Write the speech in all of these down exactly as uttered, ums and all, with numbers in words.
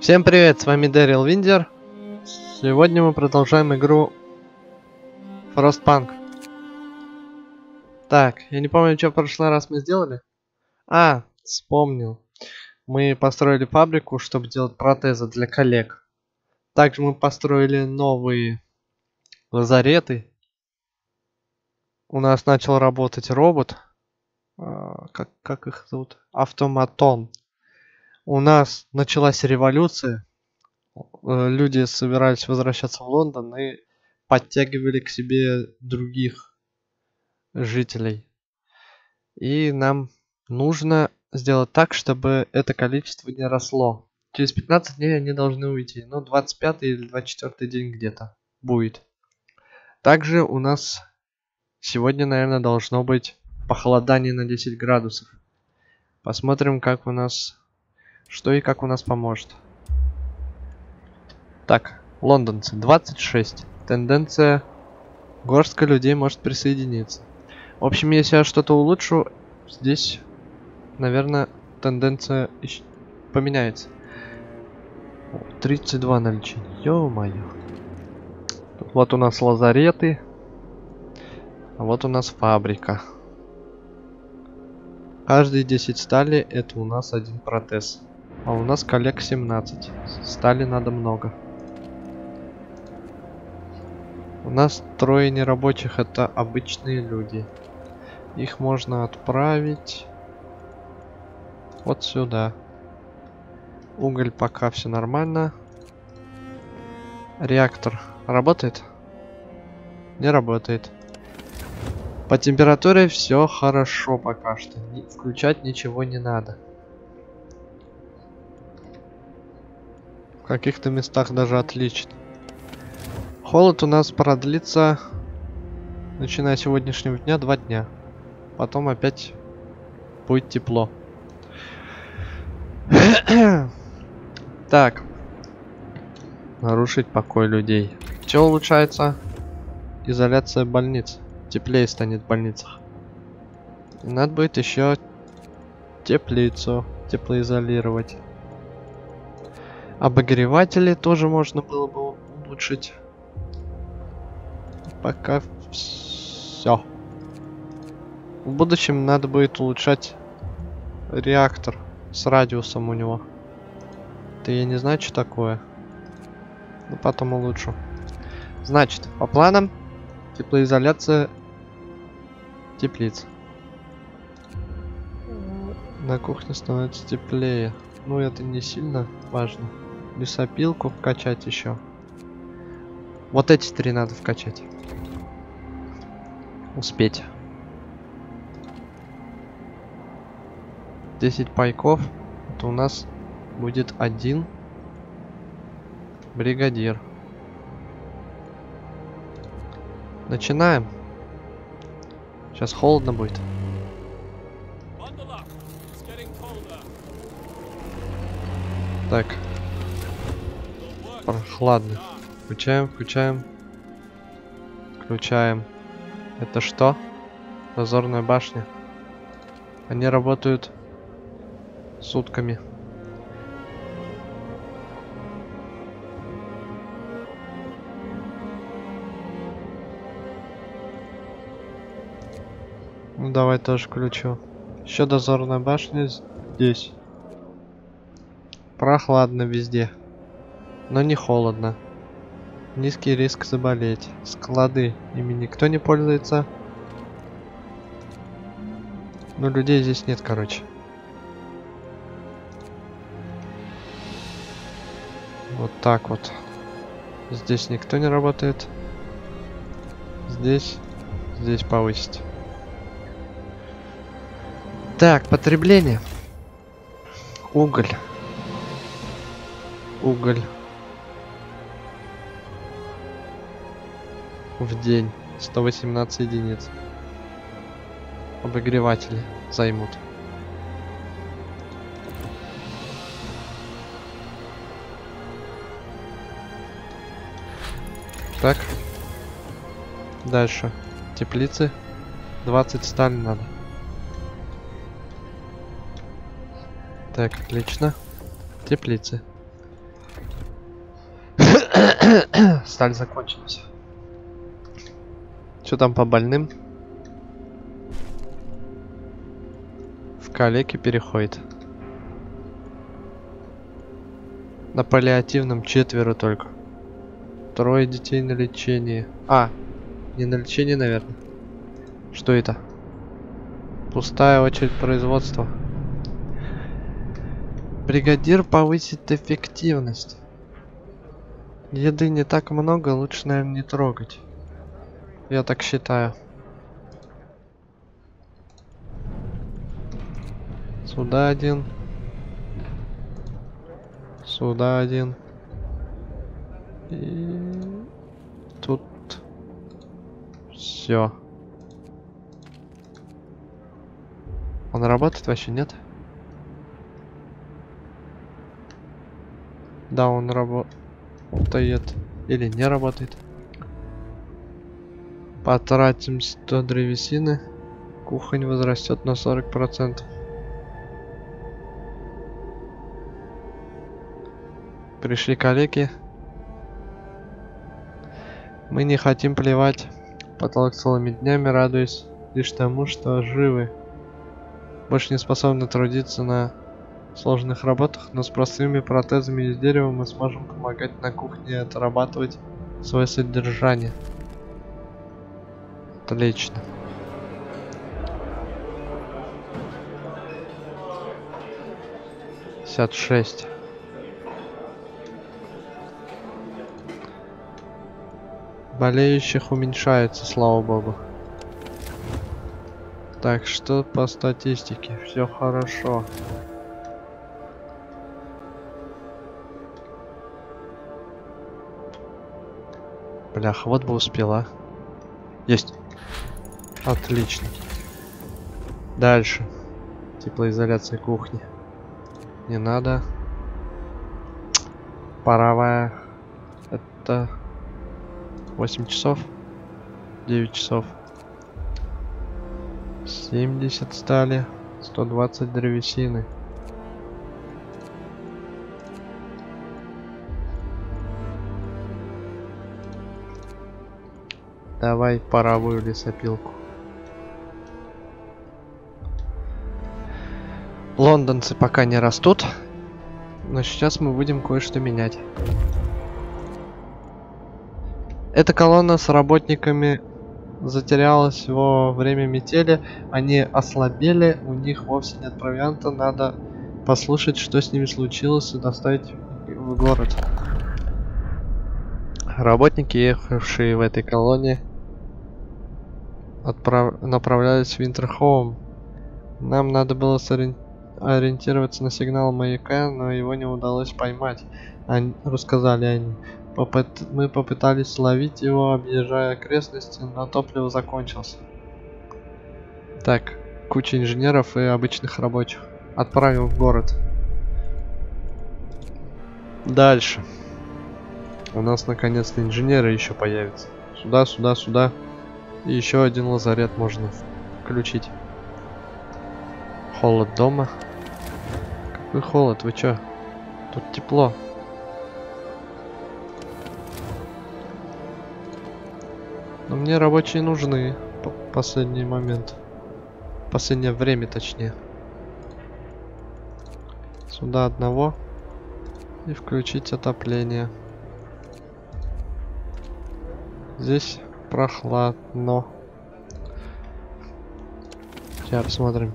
Всем привет, с вами Дэрил Виндер. Сегодня мы продолжаем игру Frostpunk. Так, я не помню, что в прошлый раз мы сделали. А, вспомнил. Мы построили фабрику, чтобы делать протезы для коллег. Также мы построили новые лазареты. У нас начал работать робот. Как, как их зовут? Автоматон. У нас началась революция, люди собирались возвращаться в Лондон и подтягивали к себе других жителей. И нам нужно сделать так, чтобы это количество не росло. Через пятнадцать дней они должны уйти, но двадцать пятый или двадцать четвёртый день где-то будет. Также у нас сегодня, наверное, должно быть похолодание на десять градусов. Посмотрим, как у нас... Что и как у нас поможет. Так, лондонцы, двадцать шесть. Тенденция, горстка людей может присоединиться. В общем, если я что-то улучшу, здесь, наверное, тенденция поменяется. тридцать два наличия, ё-моё. Вот у нас лазареты. А вот у нас фабрика. Каждые десять стали, это у нас один протез. А у нас коллег семнадцать. Стали надо много. У нас трое нерабочих, это обычные люди. Их можно отправить вот сюда. Уголь пока все нормально. Реактор работает? Не работает. По температуре все хорошо пока что. Включать ничего не надо. В каких-то местах даже отлично. Холод у нас продлится, начиная с сегодняшнего дня, два дня. Потом опять будет тепло. Так. Нарушить покой людей. Все улучшается? Изоляция больниц. Теплее станет в больницах. Надо будет еще теплицу теплоизолировать. Обогреватели тоже можно было бы улучшить. Пока все. В будущем надо будет улучшать реактор с радиусом у него. Это я не знаю, что такое. Но потом улучшу. Значит, по планам теплоизоляция теплиц. На кухне становится теплее. Ну, это не сильно важно. Лесопилку вкачать еще. Вот эти три надо вкачать. Успеть. десять пайков. Это у нас будет один бригадир. Начинаем. Сейчас холодно будет. Так. Прохладно. Включаем, включаем. Включаем. Это что? Дозорная башня. Они работают сутками. Ну давай тоже включу. Еще дозорная башня здесь. Прохладно везде, но не холодно. Низкий риск заболеть. Склады, ими никто не пользуется. Но людей здесь нет, короче. Вот так вот. Здесь никто не работает. Здесь, здесь повысить. Так, потребление. Уголь. Уголь в день сто восемнадцать единиц. Обогреватели займут. Так. Дальше. Теплицы. двадцать стали надо. Так, отлично. Теплицы. Так, закончилось. Что там по больным? В калеке переходит. На паллиативном четверо только. Трое детей на лечении. А, не на лечении, наверное. Что это? Пустая очередь производства. Бригадир повысит эффективность. Еды не так много, лучше, наверное, не трогать. Я так считаю. Сюда один. Сюда один. И тут все. Он работает вообще, нет? Да, он работает или не работает. Потратим сто древесины. Кухонь возрастет на сорок процентов. Пришли коллеги. Мы не хотим плевать потолок целыми днями, радуясь лишь тому, что живы. Больше не способны трудиться на сложных работах, но с простыми протезами из дерева мы сможем помогать на кухне отрабатывать свое содержание. Отлично. пятьдесят шесть. Болеющих уменьшается, слава богу. Так, что по статистике? Все хорошо. Блях, вот бы успела. Есть. Отлично. Дальше. Теплоизоляция кухни. Не надо. Паровая. Это восемь часов. девять часов. семьдесят стали. сто двадцать древесины. Давай паровую лесопилку. Лондонцы пока не растут, но сейчас мы будем кое-что менять. Эта колонна с работниками затерялась во время метели. Они ослабели, у них вовсе нет провианта. Надо послушать, что с ними случилось, и доставить в город. Работники, ехавшие в этой колонии, Отправ... направлялись в Винтерхолм. Нам надо было сори... ориентироваться на сигнал маяка, но его не удалось поймать. Они... Рассказали они. Попыт... Мы попытались ловить его, объезжая окрестности, но топливо закончилось. Так, куча инженеров и обычных рабочих. Отправим в город. Дальше. У нас наконец-то инженеры еще появятся. Сюда, сюда, сюда. И еще один лазарет можно включить. Холод дома. Какой холод, вы чё? Тут тепло. Но мне рабочие нужны в последний момент. В последнее время, точнее. Сюда одного. И включить отопление. Здесь прохладно. Сейчас посмотрим.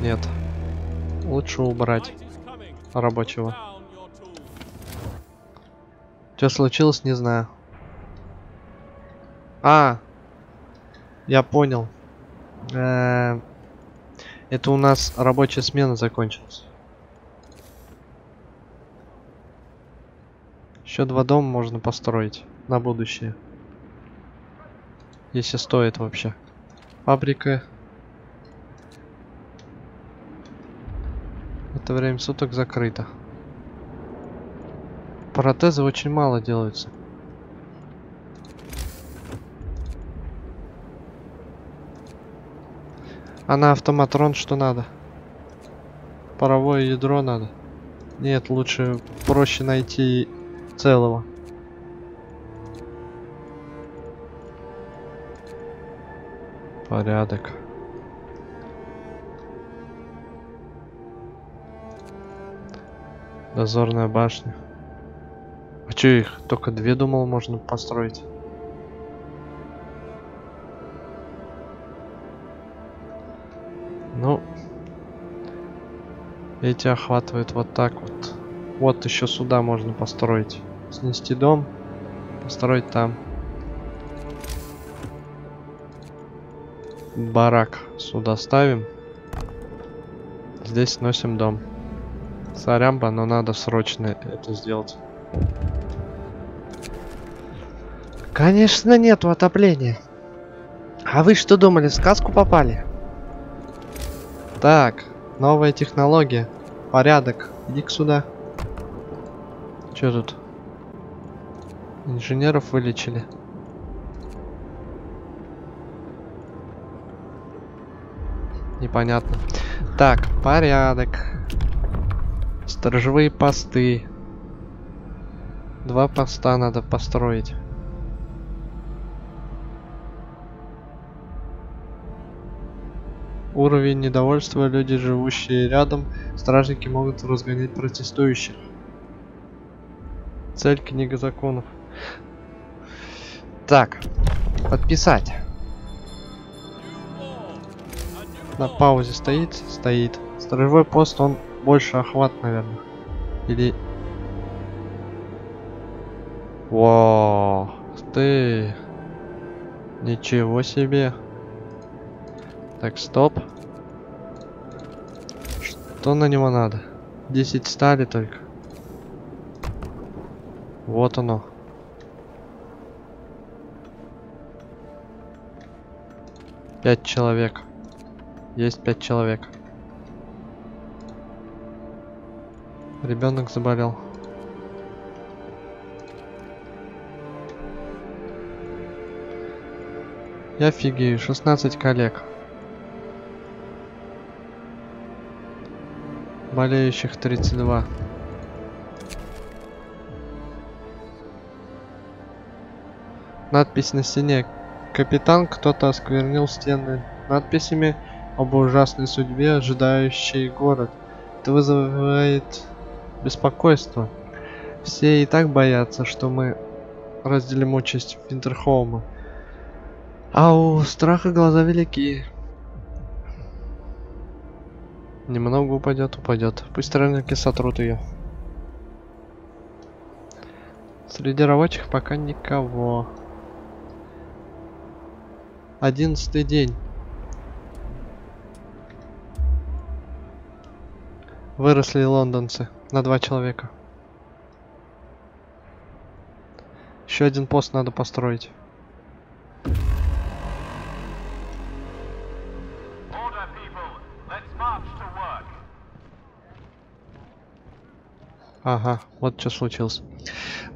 Нет. Лучше убрать рабочего. Что случилось, не знаю. А! Я понял. Э-э- это у нас рабочая смена закончилась. Еще два дома можно построить на будущее. Если стоит вообще. Фабрика. Это время суток закрыто. Протезы очень мало делаются. А на автоматрон что надо? Паровое ядро надо. Нет, лучше проще найти целого. Порядок. Дозорная башня. А чё их только две, думал, можно построить? Ну, эти охватывают вот так вот. Вот еще сюда можно построить. Снести дом, построить там. Барак сюда ставим. Здесь сносим дом. Сорямба, но надо срочно это сделать. Конечно, нету отопления. А вы что думали, в сказку попали? Так, новая технология. Порядок. Иди-ка сюда. Че тут? Инженеров вылечили. Непонятно. Так, порядок. Сторожевые посты. Два поста надо построить. Уровень недовольства. Люди, живущие рядом. Стражники могут разгонять протестующих. Цель книга законов. Так, подписать. На паузе стоит? Стоит. Сторожевой пост, он больше охват, наверное. Или... Вау, ты... Ничего себе. Так, стоп. Что на него надо? десять стали только. Вот оно. пять человек. Есть пять человек. Ребенок заболел. Я фигею, шестнадцать коллег. Болеющих тридцать два. Надпись на стене. Капитан, кто-то осквернил стены надписями об ужасной судьбе, ожидающей город. Это вызывает беспокойство. Все и так боятся, что мы разделим участь Винтерхолма. А у страха глаза велики. Немного упадет, упадет. Пусть стражники сотрут ее. Среди рабочих пока никого. Одиннадцатый день. Выросли лондонцы на два человека. Еще один пост надо построить. Ага, вот что случилось.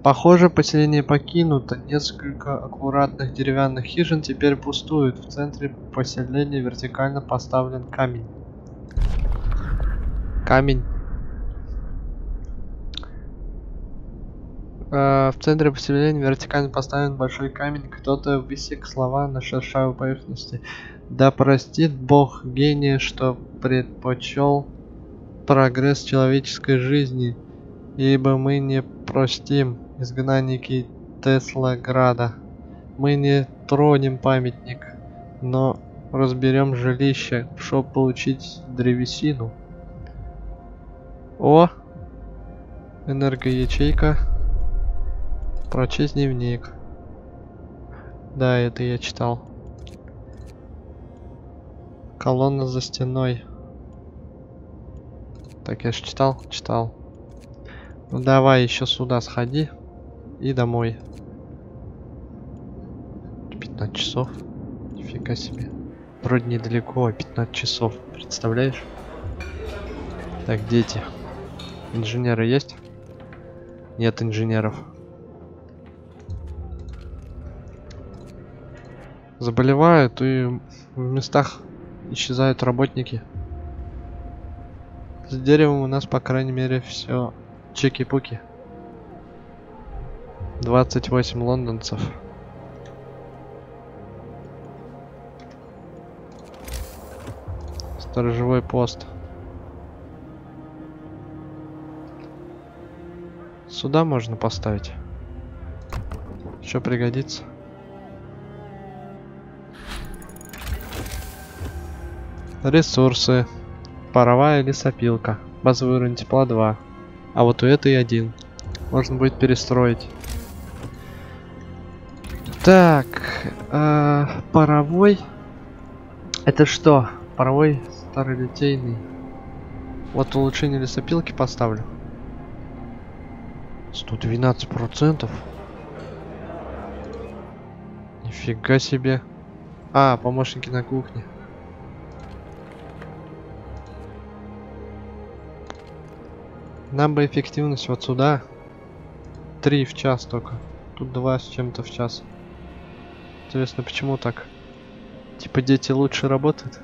Похоже, поселение покинуто. Несколько аккуратных деревянных хижин теперь пустуют. В центре поселения вертикально поставлен камень. Камень. Э, в центре поселения вертикально поставлен большой камень. Кто-то высек слова на шершавой поверхности. Да простит Бог гения, что предпочел прогресс человеческой жизни, ибо мы не простим, изгнанники Теслаграда. Мы не тронем памятник, но разберем жилище, чтобы получить древесину. О! Энергоячейка. Прочесть дневник. Да, это я читал. Колонна за стеной. Так, я же читал? Читал. Ну давай еще сюда сходи. И домой. пятнадцать часов. Нифига себе. Вроде недалеко, а пятнадцать часов. Представляешь? Так, дети. Инженеры есть? Нет инженеров. Заболевают, и в местах исчезают работники. С деревом у нас, по крайней мере, все чики-пуки. двадцать восемь лондонцев. Сторожевой пост. Сюда можно поставить. Еще пригодится. Ресурсы. Паровая лесопилка. Базовый уровень тепла два. А вот у этой один. Можно будет перестроить. Так. Э, паровой. Это что? Паровой старолитейный. Вот улучшение лесопилки поставлю. сто двенадцать процентов. Нифига себе. А, помощники на кухне. Нам бы эффективность вот сюда. Три в час только. Тут два с чем-то в час. Интересно, почему так? Типа дети лучше работают?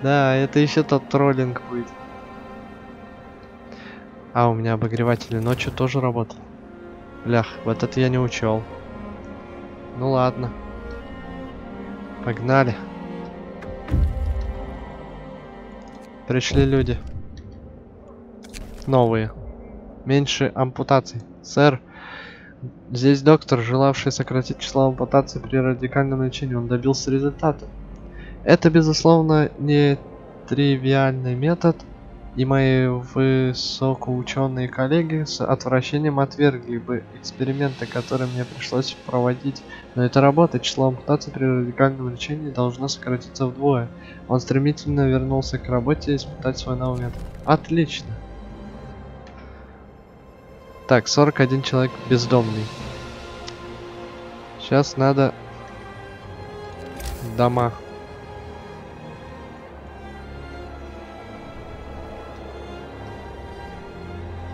Да, это еще тот троллинг будет. А, у меня обогреватели ночью тоже работают. Блях, вот это я не учел. Ну ладно. Погнали. Пришли люди. Новые. Меньше ампутаций. Сэр, здесь доктор, желавший сократить число ампутаций при радикальном лечении. Он добился результата. Это, безусловно, не тривиальный метод. И мои высокоученые коллеги с отвращением отвергли бы эксперименты, которые мне пришлось проводить. Но это работа. Число ампутаций при радикальном лечении должно сократиться вдвое. Он стремительно вернулся к работе и испытать свой новый метод. Отлично. Так, сорок один человек бездомный. Сейчас надо дома.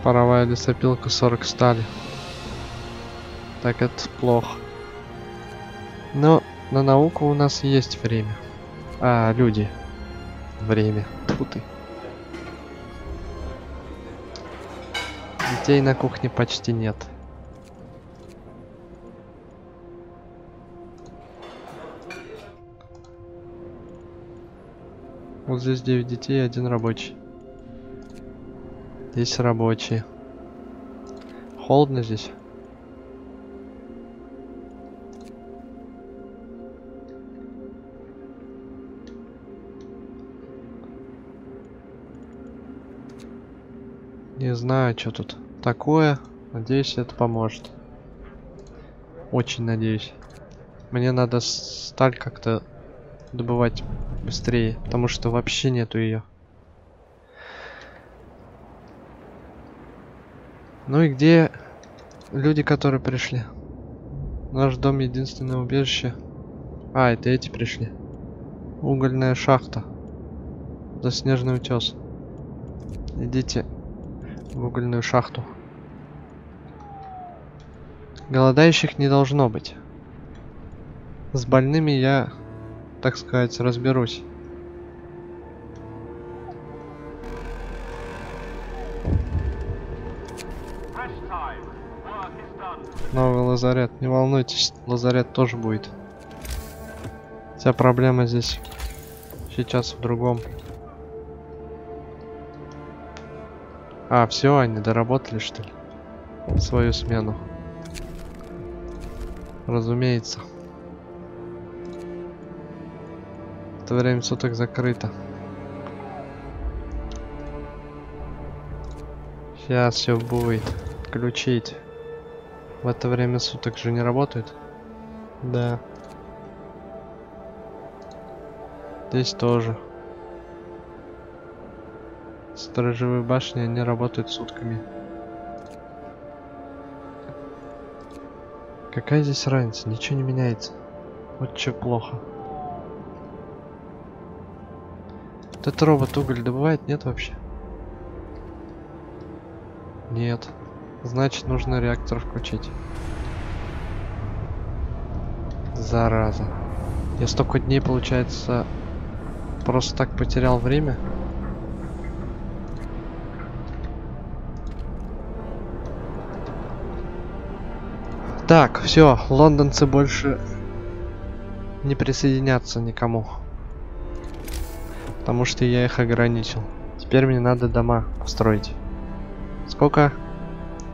Паровая лесопилка, сорок стали. Так, это плохо. Но на науку у нас есть время. А, люди. Время. Тьфу ты. Детей на кухне почти нет. Вот здесь девять детей, один рабочий. Здесь рабочие. Холодно здесь. Не знаю, что тут такое. Надеюсь, это поможет. Очень надеюсь. Мне надо сталь как-то добывать быстрее, потому что вообще нету ее. Ну и где люди, которые пришли? Наш дом — единственное убежище. А, это эти пришли. Угольная шахта. Заснеженный утес. Идите в угольную шахту. Голодающих не должно быть. С больными я, так сказать, разберусь. Новый лазарет. Не волнуйтесь, лазарет тоже будет. Вся проблема здесь сейчас в другом. А, все, они доработали, что ли? Свою смену. Разумеется. Это время суток закрыто. Сейчас все будет. Включить. В это время суток же не работает? Да. Здесь тоже. Сторожевые башни, они работают сутками. Какая здесь разница? Ничего не меняется. Вот чё плохо. Этот робот уголь добывает? Нет вообще? Нет. Значит, нужно реактор включить. Зараза. Я столько дней, получается, просто так потерял время. Так, все, лондонцы больше не присоединятся никому, потому что я их ограничил. Теперь мне надо дома строить. Сколько?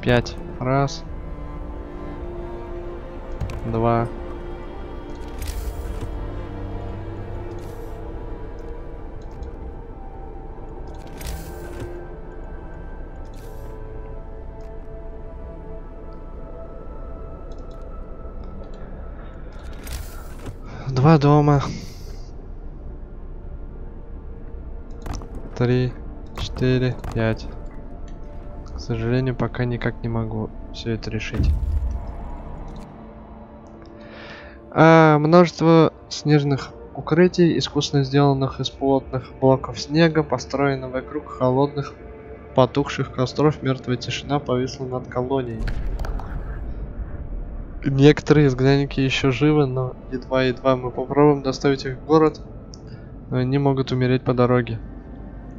Пять. Раз. Два. Два дома. Три, четыре, пять. К сожалению, пока никак не могу все это решить. А, множество снежных укрытий, искусно сделанных из плотных блоков снега, построено вокруг холодных потухших костров. Мертвая тишина повисла над колонией. Некоторые изгнанники еще живы, но едва-едва мы попробуем доставить их в город, но они могут умереть по дороге.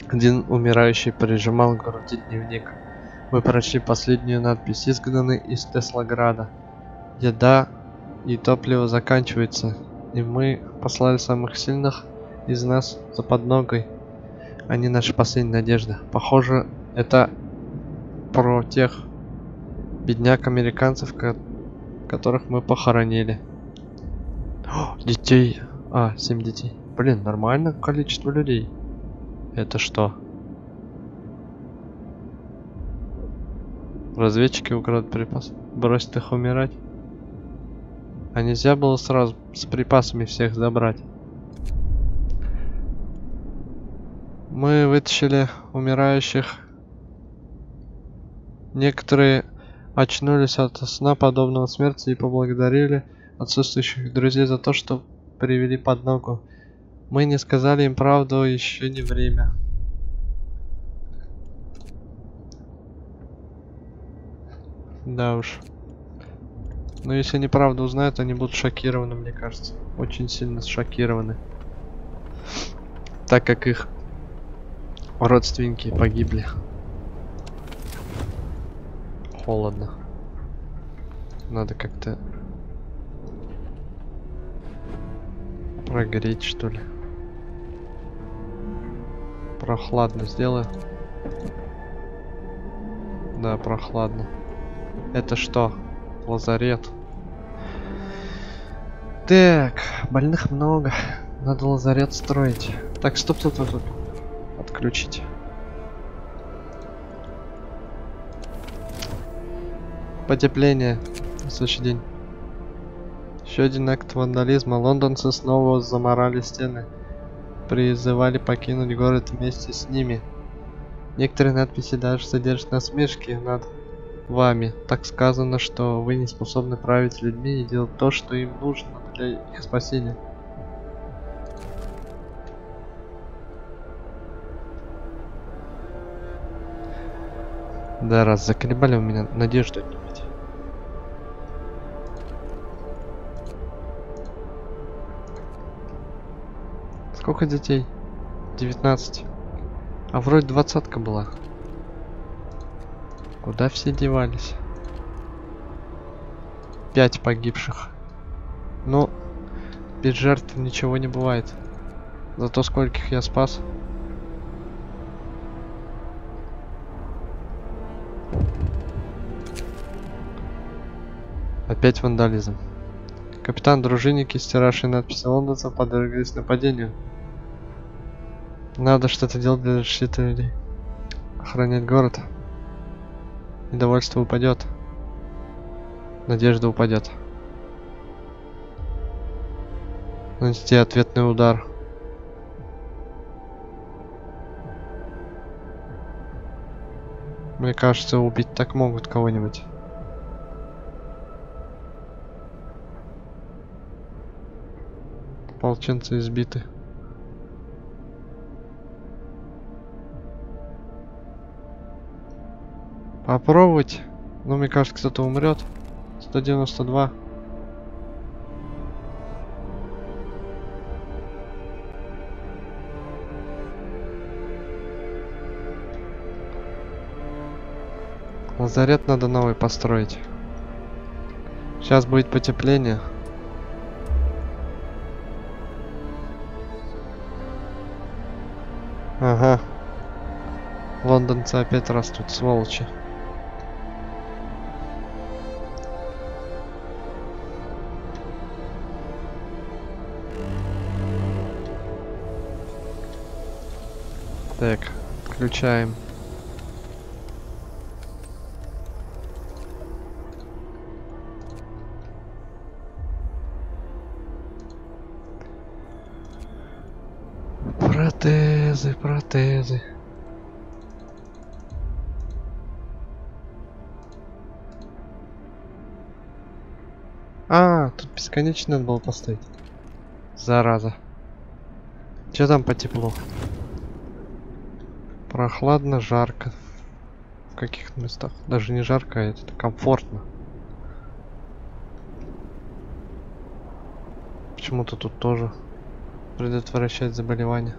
Один умирающий прижимал к груди дневник. Мы прочли последнюю надпись: изгнаны из Теслаграда. Еда и топливо заканчивается, и мы послали самых сильных из нас за подногой. Они наша последняя надежда. Похоже, это про тех бедняк-американцев, которых мы похоронили. О, детей. А, семь детей. Блин, нормально количество людей. Это что? Разведчики украдут припас? Бросят их умирать? А нельзя было сразу с припасами всех забрать? Мы вытащили умирающих. Некоторые очнулись от сна, подобного смерти, и поблагодарили отсутствующих друзей за то, что привели под ногу. Мы не сказали им правду, еще не время. Да уж. Но если они правду узнают, они будут шокированы, мне кажется. Очень сильно шокированы. Так как их родственники погибли. Холодно. Надо как-то прогреть, что ли. Прохладно сделаю. Да, прохладно. Это что? Лазарет. Так, больных много. Надо лазарет строить. Так, стоп, стоп, стоп, стоп. Отключить. Потепление. На следующий день. Еще один акт вандализма. Лондонцы снова заморали стены. Призывали покинуть город вместе с ними. Некоторые надписи даже содержат насмешки над вами. Так сказано, что вы не способны править людьми и делать то, что им нужно для их спасения. Да, раз заколебали у меня надежду отнимать. Сколько детей? девятнадцать. А вроде двадцатка была. Куда все девались? пять погибших. Но без жертв ничего не бывает. Зато скольких я спас. Опять вандализм. Капитан, дружинники, стиравшие надписи лондонцев, подверглись нападению. Надо что-то делать для защиты людей. Охранять город. Недовольство упадет. Надежда упадет. Нанести ответный удар. Мне кажется, убить так могут кого-нибудь. Ополченцы избиты. Попробовать. Ну, мне кажется, кто-то умрет. сто девяносто два. Лазарет надо новый построить. Сейчас будет потепление. Ага. Лондонцы опять растут, сволочи. Так, включаем. Протезы, протезы. А, тут бесконечно надо было поставить. Зараза. Че там по теплу? Прохладно, жарко. В каких-то местах. Даже не жарко, а это комфортно. Почему-то тут тоже предотвращать заболевания.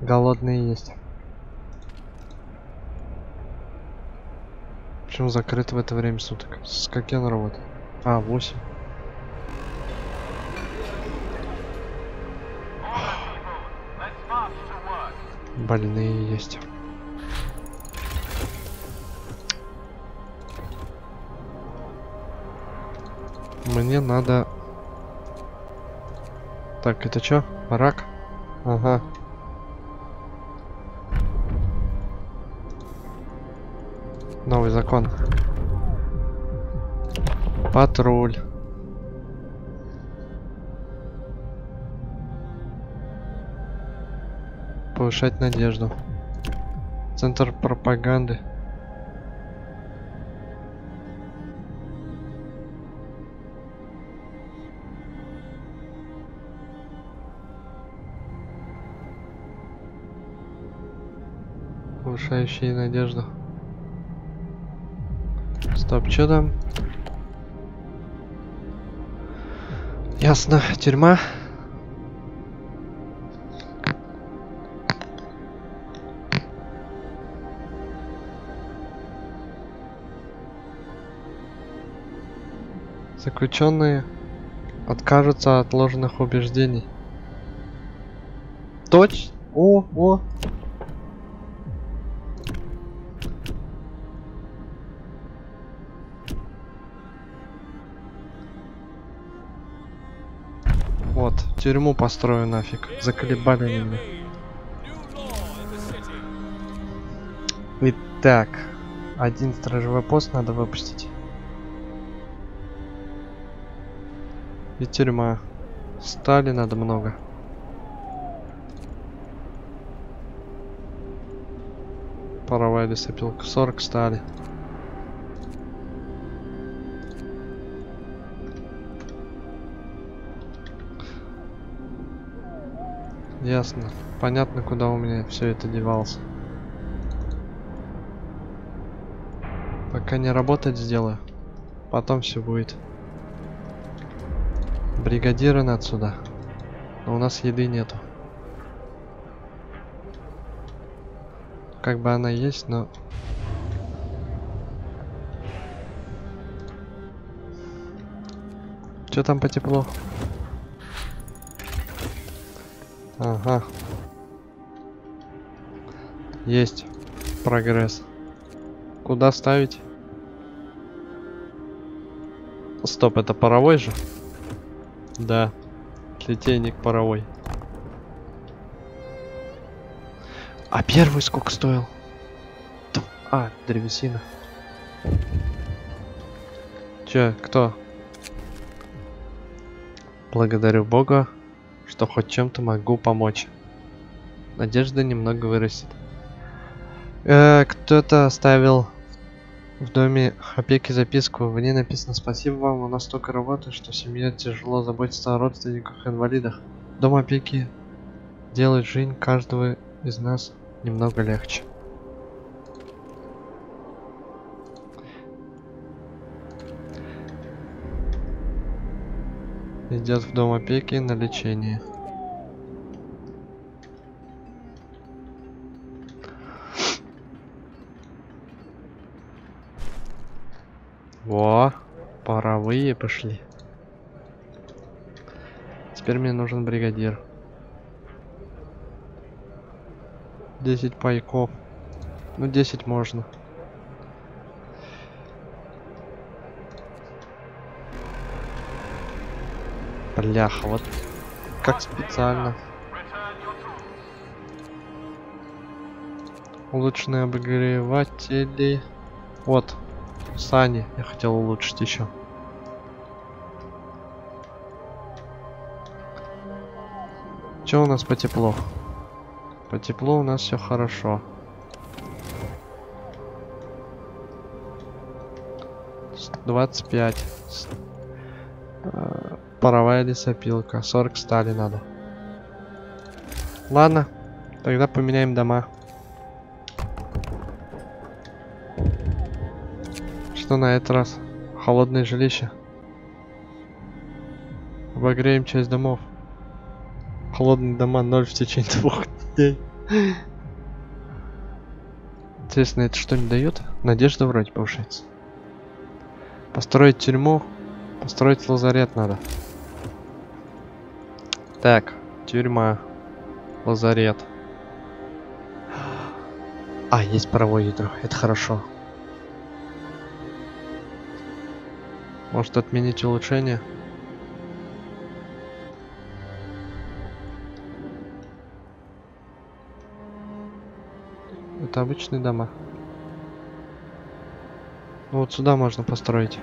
Голодные есть. Почему закрыт в это время суток? С каким работает? А, восемь. Больные есть. Мне надо... Так, это чё? Рак? Ага. Новый закон. Патруль. Повышать надежду. Центр пропаганды. Повышающие надежду. Стоп, что там? Ясно, тюрьма. Заключенные откажутся от ложных убеждений. Точно? О, о. Вот, тюрьму построю нафиг. Заколебали меня. Итак, один стражевой пост надо выпустить. И тюрьма. Стали надо много. Паровая лесопилка. сорок стали. Ясно. Понятно, куда у меня все это девалось. Пока не работать сделаю. Потом все будет. Бригадиры на отсюда. Но у нас еды нету. Как бы она есть, но... Чё там по теплу? Ага. Есть. Прогресс. Куда ставить? Стоп, это паровой же? Да, литейник паровой. А первый сколько стоил? А, древесина. Че, кто? Благодарю Бога, что хоть чем-то могу помочь. Надежда немного вырастет. Э, кто-то оставил в доме опеки записку. В ней написано: спасибо вам, у нас столько работы, что семья тяжело заботится о родственниках и инвалидах. Дом опеки делает жизнь каждого из нас немного легче. Идет в дом опеки на лечение. Во, паровые пошли. Теперь мне нужен бригадир. десять пайков. Ну, десять можно. Блях, вот как специально. Улучшенные обогреватели. Вот, сани я хотел улучшить еще. Че у нас по теплу? По теплу у нас все хорошо. двадцать пять. Паровая лесопилка. сорок стали надо. Ладно, тогда поменяем дома. Что на этот раз? Холодное жилище. Обогреем часть домов. Холодные дома ноль в течение двух дней. Интересно, это что не дает? Надежда вроде повышается. Построить тюрьму. Построить лазарет надо. Так, тюрьма. Лазарет. А, есть паровое ядро. Это хорошо. Может отменить улучшение? Это обычные дома. Ну вот сюда можно построить.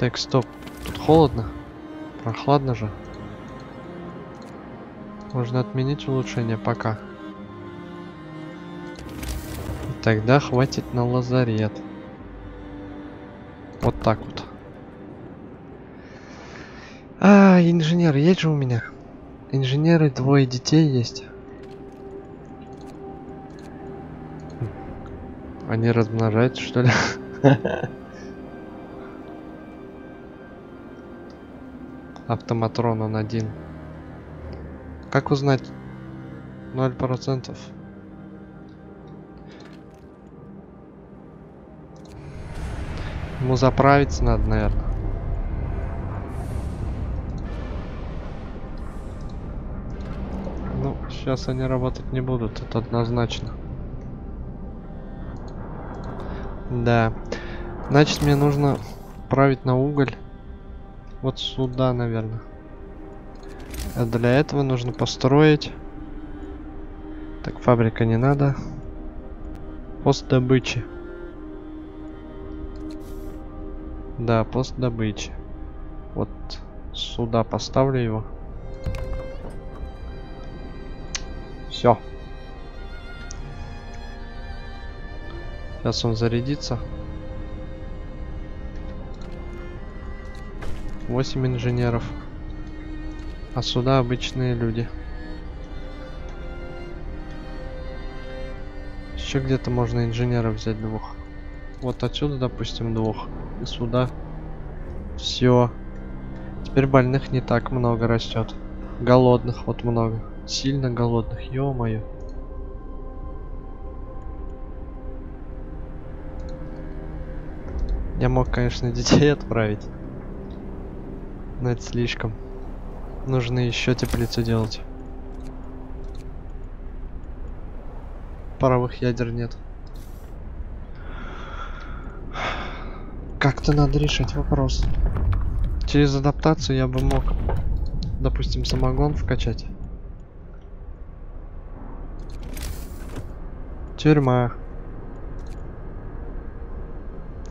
Так, стоп. Тут холодно? Прохладно же. Можно отменить улучшение пока. И тогда хватит на лазарет. Вот так вот. А, инженер, есть же у меня. Инженеры, двое детей есть. Они размножаются, что ли? Автоматрон он один. Как узнать? ноль процентов. Ему заправиться надо, наверное. Ну, сейчас они работать не будут, это однозначно. Да. Значит, мне нужно править на уголь. Вот сюда, наверное. А для этого нужно построить. Так, фабрика не надо. Пост добычи. Да, пост добычи. Вот сюда поставлю его. Все. Сейчас он зарядится. восемь инженеров. А сюда обычные люди. Еще где-то можно инженеров взять двух. Вот отсюда, допустим, двух. И сюда. Все. Теперь больных не так много растет. Голодных вот много. Сильно голодных. Ё-моё. Я мог, конечно, детей отправить. Но это слишком. Нужно еще теплицу делать. Паровых ядер нет. Как-то надо решать вопрос. Через адаптацию я бы мог, допустим, самогон вкачать. Тюрьма.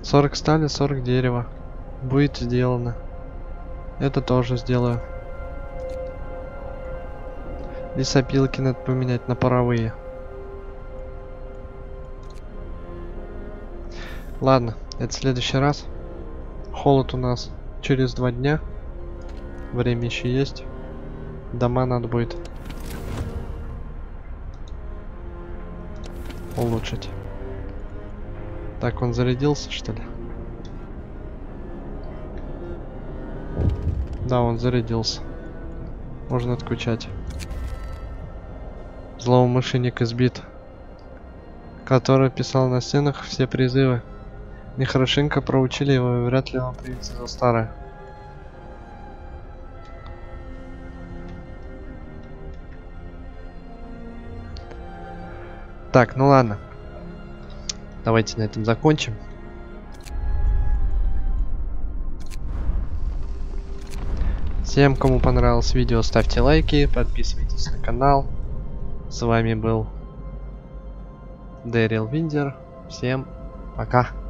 сорок стали, сорок дерева. Будет сделано. Это тоже сделаю. Лесопилки надо поменять на паровые. Ладно, это в следующий раз. Холод у нас через два дня. Время еще есть. Дома надо будет улучшить. Так, он зарядился, что ли? Да, он зарядился. Можно отключать. Злоумышленник избит, который писал на стенах все призывы. Не хорошенько проучили его, и вряд ли он примется за старое. Так, ну ладно. Давайте на этом закончим. Всем, кому понравилось видео, ставьте лайки, подписывайтесь на канал. С вами был Дэрил Виндер. Всем пока.